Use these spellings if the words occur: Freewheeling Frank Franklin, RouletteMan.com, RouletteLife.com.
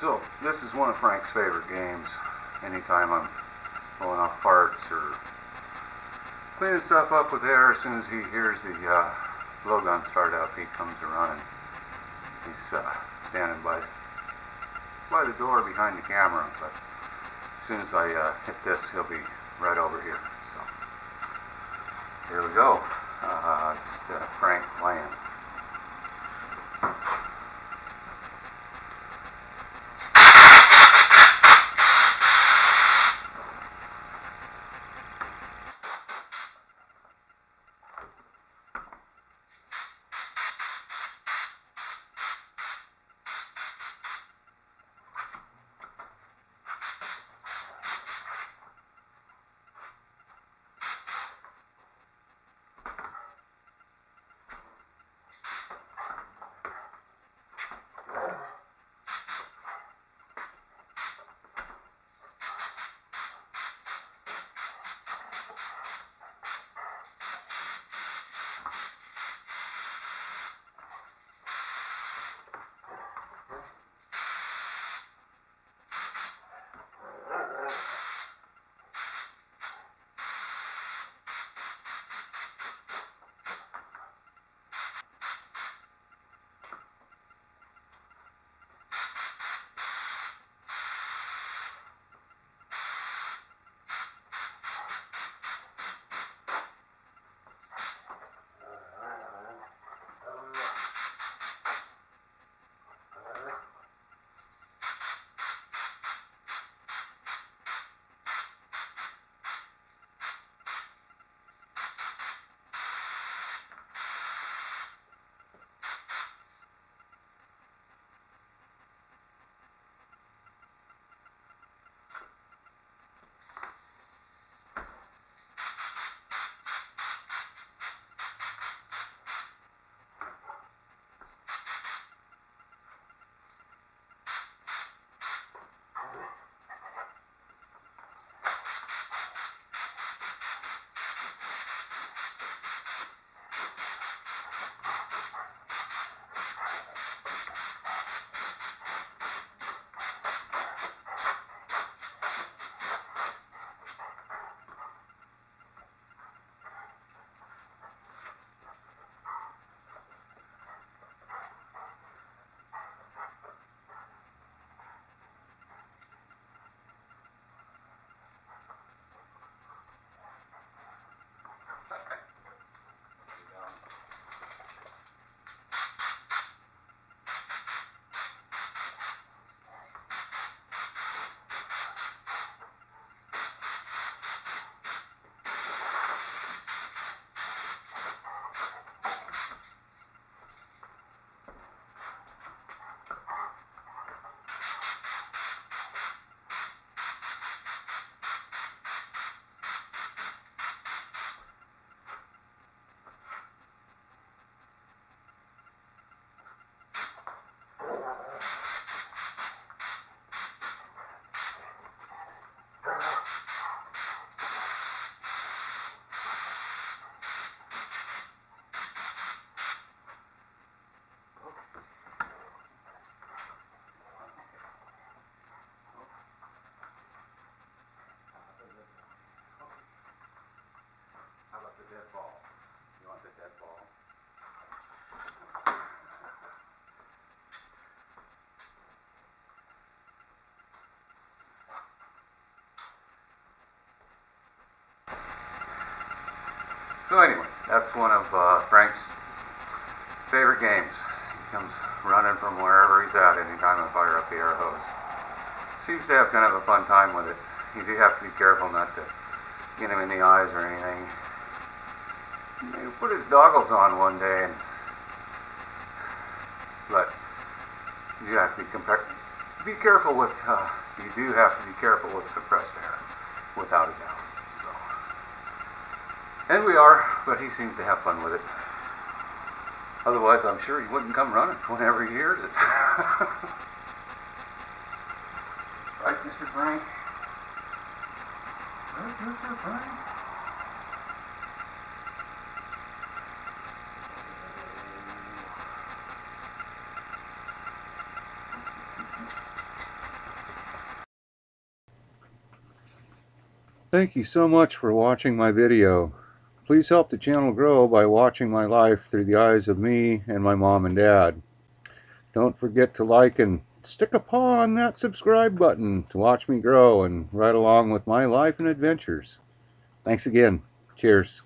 So, this is one of Frank's favorite games. Anytime I'm pulling off parts or cleaning stuff up with air, as soon as he hears the blowgun start up, he comes around. He's standing by the door behind the camera, but as soon as I hit this, he'll be right over here. So, here we go. It's Frank playing. Dead ball. You want the dead ball? So anyway, that's one of Frank's favorite games. He comes running from wherever he's at anytime I fire up the air hose. Seems to have kind of a fun time with it. You do have to be careful not to get him in the eyes or anything. He put his goggles on one day, and but you have to be careful with. You do have to be careful with suppressed air, without a doubt. So, and we are, but he seems to have fun with it. Otherwise, I'm sure he wouldn't come running whenever he hears it. Right, Mr. Frank? Right, Mr. Frank? Thank you so much for watching my video. Please help the channel grow by watching my life through the eyes of me and my mom and dad. Don't forget to like and stick a paw on that subscribe button to watch me grow and ride along with my life and adventures. Thanks again. Cheers.